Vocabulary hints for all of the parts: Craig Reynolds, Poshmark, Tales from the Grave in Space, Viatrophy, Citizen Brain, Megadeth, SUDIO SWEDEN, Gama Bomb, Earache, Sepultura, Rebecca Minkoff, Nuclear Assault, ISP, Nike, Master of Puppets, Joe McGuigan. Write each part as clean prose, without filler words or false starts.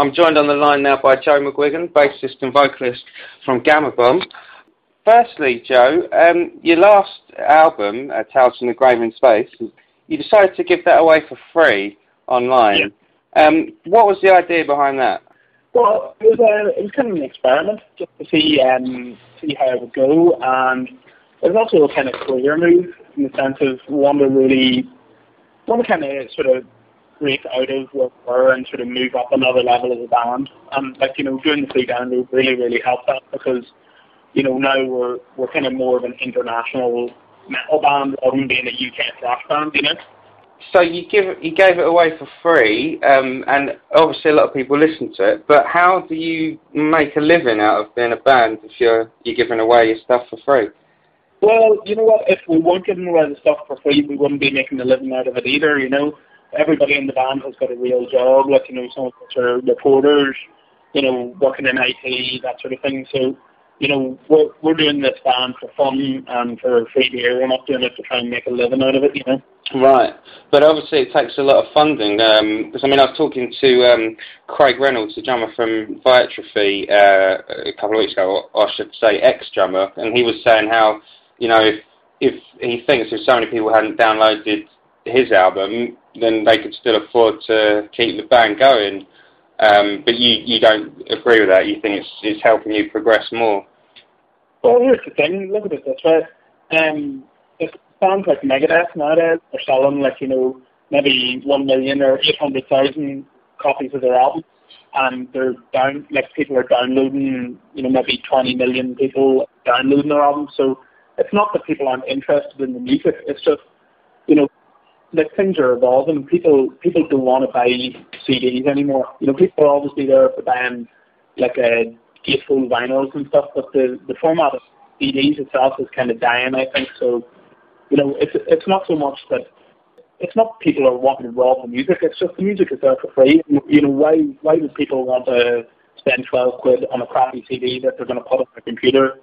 I'm joined on the line now by Joe McGuigan, bassist and vocalist from Gama Bomb. Firstly, Joe, your last album, Tales from the Grave in Space, you decided to give that away for free online. Yeah. What was the idea behind that? Well, it was kind of an experiment, just to see how it would go, and it was also a kind of career move, in the sense of want to kind of sort of break out of where we were and sort of move up another level as a band. And doing the free download really helped that, because now we're kind of more of an international metal band rather than being a UK thrash band, So you gave it away for free, and obviously a lot of people listen to it. But how do you make a living out of being a band if you're giving away your stuff for free? Well, you know what? If we weren't giving away the stuff for free, we wouldn't be making a living out of it either. Everybody in the band has got a real job, like some of us are reporters, working in IT, that sort of thing. So we're doing this band for fun and for free beer. We're not doing it to try and make a living out of it, Right, but obviously it takes a lot of funding, because I was talking to Craig Reynolds, the drummer from Viatrophy, a couple of weeks ago, or I should say ex-drummer, and he was saying how, if he thinks if so many people hadn't downloaded his album, then they could still afford to keep the band going, but you don't agree with that, you think it's helping you progress more? Well, here's the thing, look at it this way, bands like Megadeth nowadays are selling maybe 1 million or 800,000 copies of their album, and they're people are downloading, maybe 20 million people downloading their album. So it's not that people aren't interested in the music, it's just, things are evolving. People don't want to buy CDs anymore. People are obviously there for buying gatefold vinyls and stuff, but the format of CDs itself is kind of dying, I think, so it's not so much that it's not people are wanting to rob the music. It's just the music is there for free. Why would people want to spend 12 quid on a crappy CD that they're going to put on their computer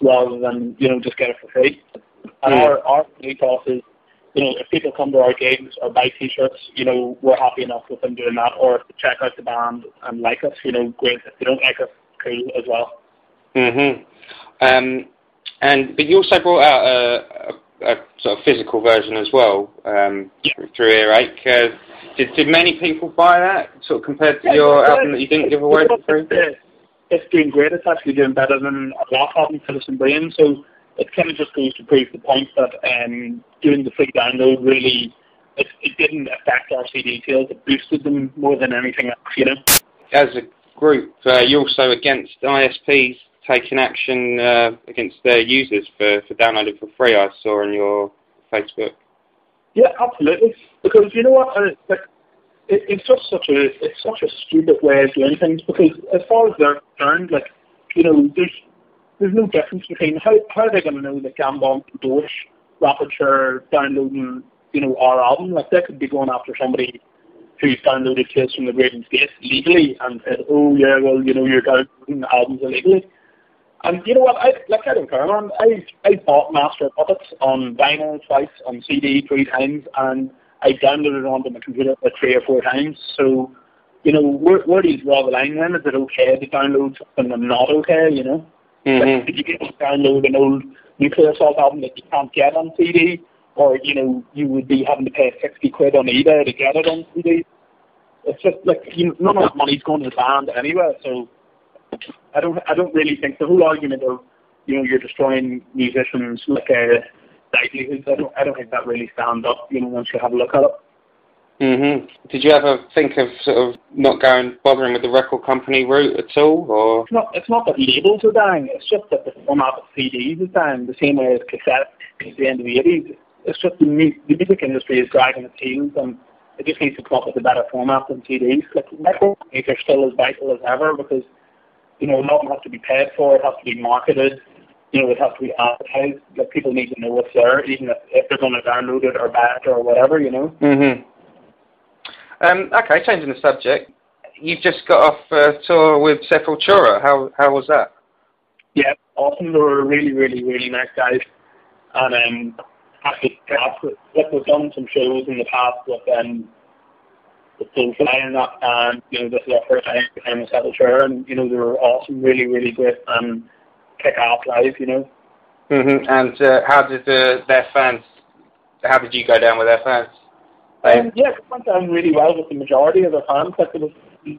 rather than just get it for free? And our ethos is if people come to our gigs or buy T-shirts, we're happy enough with them doing that. Or if they check out the band and like us, great. If they don't like us, cool as well. Mhm. But you also brought out a sort of physical version as well, through Earache. Did many people buy that, sort of compared to your album that you didn't give away for free? It's doing great. It's actually doing better than a lot of them, Citizen Brain. So it kind of just goes to prove the point that doing the free download really, it didn't affect our CD sales. It boosted them more than anything else, As a group, you're also against ISPs taking action against their users for downloading for free, I saw on your Facebook. Yeah, absolutely. Because you know what, it's just such a stupid way of doing things. Because as far as they're concerned, there's no difference between how are they going to know that Gama Bomb endorse Rapporteur downloading our album? They could be going after somebody who's downloaded Tales from the Grave in Space legally and said, oh yeah, well you're downloading albums illegally. And you know what, I don't care, man. I bought Master of Puppets on vinyl twice, on CD 3 times, and I downloaded it onto my computer like 3 or 4 times. So, where do you draw the line then? Is it okay to download something that's not okay, Mm-hmm. Like, you can't download an old Nuclear Assault album that you can't get on CD, or, you would be having to pay 60 quid on eBay to get it on CD. It's just, none of that money's going to the band anyway, so I don't really think the whole argument of you're destroying musicians livelihoods. I don't think that really stands up. Once you have a look at it. Mhm. Did you ever think of sort of not bothering with the record company route at all, or? It's not that labels are dying. It's just that the format of CDs is dying, the same way as cassette at the end of the 80s. It's just the music industry is dragging its heels, and it just needs to come up with a better format than CDs. Record companies are still as vital as ever, because nothing has to be paid for, it has to be marketed, it has to be advertised, people need to know what's there, even if they're going to download it or buy it or whatever, Mm-hmm. Okay, changing the subject, you've just got off a tour with Sepultura, how was that? Yeah, awesome, they were really nice guys, and actually, we've done some shows in the past with the things that I ended up, this is our first time in Sepultura, and, they were awesome, really great, and kick-ass live, Mm-hmm. And how did their fans, how did you go down with their fans? Yeah, it went down really well with the majority of their fans. Like, there was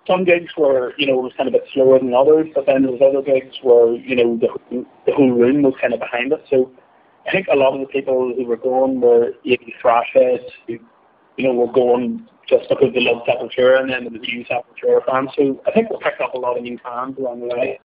some gigs where, it was kind of a bit slower than others, but then there was other gigs where, the whole room was kind of behind us. So I think a lot of the people who were going were thrash heads, who, were going just because they loved Sepultura, and then there was new Sepultura fans. So I think we picked up a lot of new fans along the way.